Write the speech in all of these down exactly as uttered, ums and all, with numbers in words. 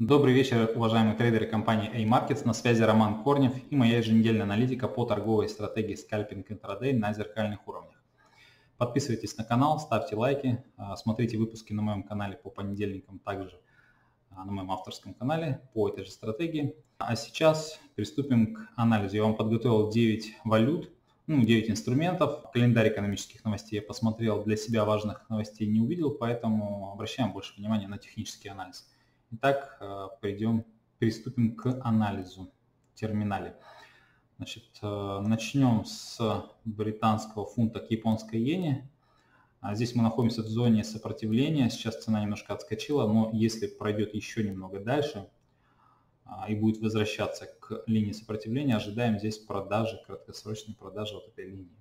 Добрый вечер, уважаемые трейдеры компании AMarkets. На связи Роман Корнев и моя еженедельная аналитика по торговой стратегии Scalping Intraday на зеркальных уровнях. Подписывайтесь на канал, ставьте лайки, смотрите выпуски на моем канале по понедельникам, также на моем авторском канале по этой же стратегии. А сейчас приступим к анализу. Я вам подготовил девять валют, ну, девять инструментов. Календарь экономических новостей я посмотрел, для себя важных новостей не увидел, поэтому обращаем больше внимания на технический анализ. Итак, придем, приступим к анализу в терминале. Значит, начнем с британского фунта к японской иене. Здесь мы находимся в зоне сопротивления. Сейчас цена немножко отскочила, но если пройдет еще немного дальше и будет возвращаться к линии сопротивления, ожидаем здесь продажи, краткосрочной продажи вот этой линии.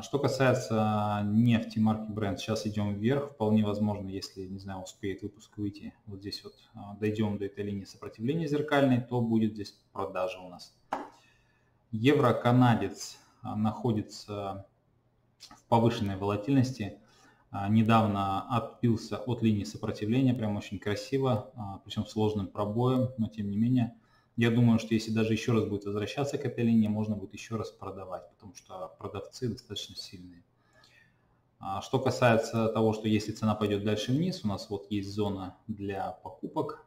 Что касается нефти марки Brent, сейчас идем вверх, вполне возможно, если, не знаю, успеет выпуск выйти, вот здесь вот дойдем до этой линии сопротивления зеркальной, то будет здесь продажа у нас. Евро-канадец находится в повышенной волатильности, недавно отпился от линии сопротивления, прям очень красиво, причем сложным пробоем, но тем не менее. Я думаю, что если даже еще раз будет возвращаться к этой линии, можно будет еще раз продавать, потому что продавцы достаточно сильные. Что касается того, что если цена пойдет дальше вниз, у нас вот есть зона для покупок,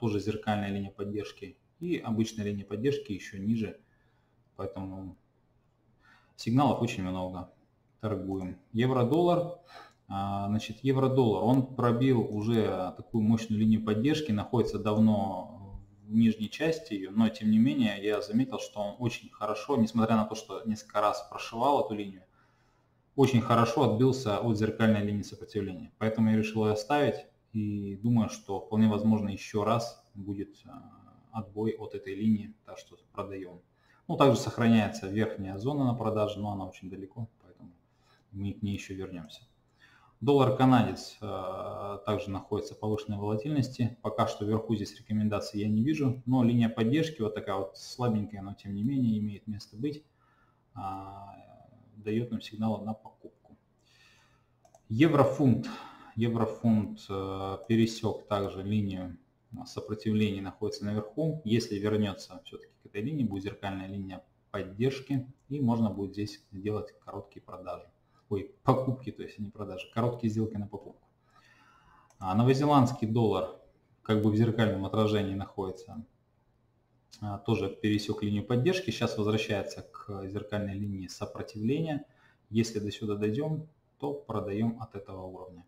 тоже зеркальная линия поддержки и обычная линия поддержки еще ниже, поэтому сигналов очень много. Торгуем. Евро-доллар. Значит, евро-доллар, он пробил уже такую мощную линию поддержки, находится давно в нижней части ее, но тем не менее я заметил, что он очень хорошо, несмотря на то, что несколько раз прошивал эту линию, очень хорошо отбился от зеркальной линии сопротивления. Поэтому я решил ее оставить и думаю, что вполне возможно еще раз будет отбой от этой линии, так что продаем. Ну, также сохраняется верхняя зона на продаже, но она очень далеко, поэтому мы к ней еще вернемся. Доллар-канадец э, также находится в повышенной волатильности. Пока что вверху здесь рекомендации я не вижу, но линия поддержки вот такая вот слабенькая, но тем не менее имеет место быть, э, дает нам сигнал на покупку. Еврофунт. Еврофунт э, пересек также линию сопротивления, находится наверху. Если вернется все-таки к этой линии, будет зеркальная линия поддержки и можно будет здесь делать короткие продажи. Ой, покупки, то есть не продажи, короткие сделки на покупку. А новозеландский доллар как бы в зеркальном отражении находится, а, тоже пересек линию поддержки, сейчас возвращается к зеркальной линии сопротивления. Если до сюда дойдем, то продаем от этого уровня.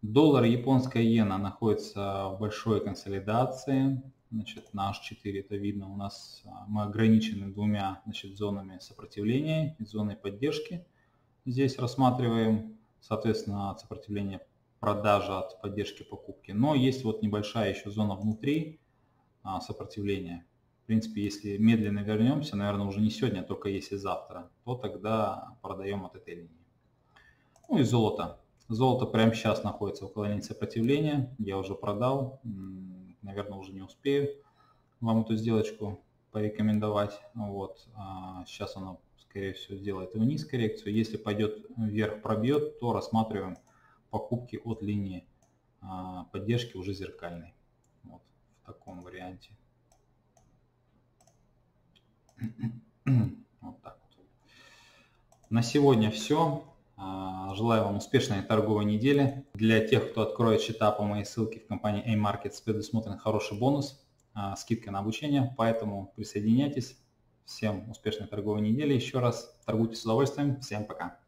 Доллар и японская иена находится в большой консолидации. Значит, на аш четыре это видно, у нас мы ограничены двумя, значит, зонами сопротивления и зоной поддержки. Здесь рассматриваем, соответственно, сопротивление продажи от поддержки покупки. Но есть вот небольшая еще зона внутри сопротивления. В принципе, если медленно вернемся, наверное, уже не сегодня, а только если завтра, то тогда продаем от этой линии. Ну и золото. Золото прямо сейчас находится около линии сопротивления. Я уже продал, наверное, уже не успею вам эту сделочку порекомендовать. Вот, сейчас оно, скорее всего, сделает вниз коррекцию. Если пойдет вверх, пробьет, то рассматриваем покупки от линии поддержки уже зеркальной. Вот в таком варианте. Вот так вот. На сегодня все. Желаю вам успешной торговой недели. Для тех, кто откроет счета по моей ссылке в компании AMarkets, предусмотрен хороший бонус, скидка на обучение, поэтому присоединяйтесь. Всем успешной торговой недели еще раз. Торгуйте с удовольствием. Всем пока.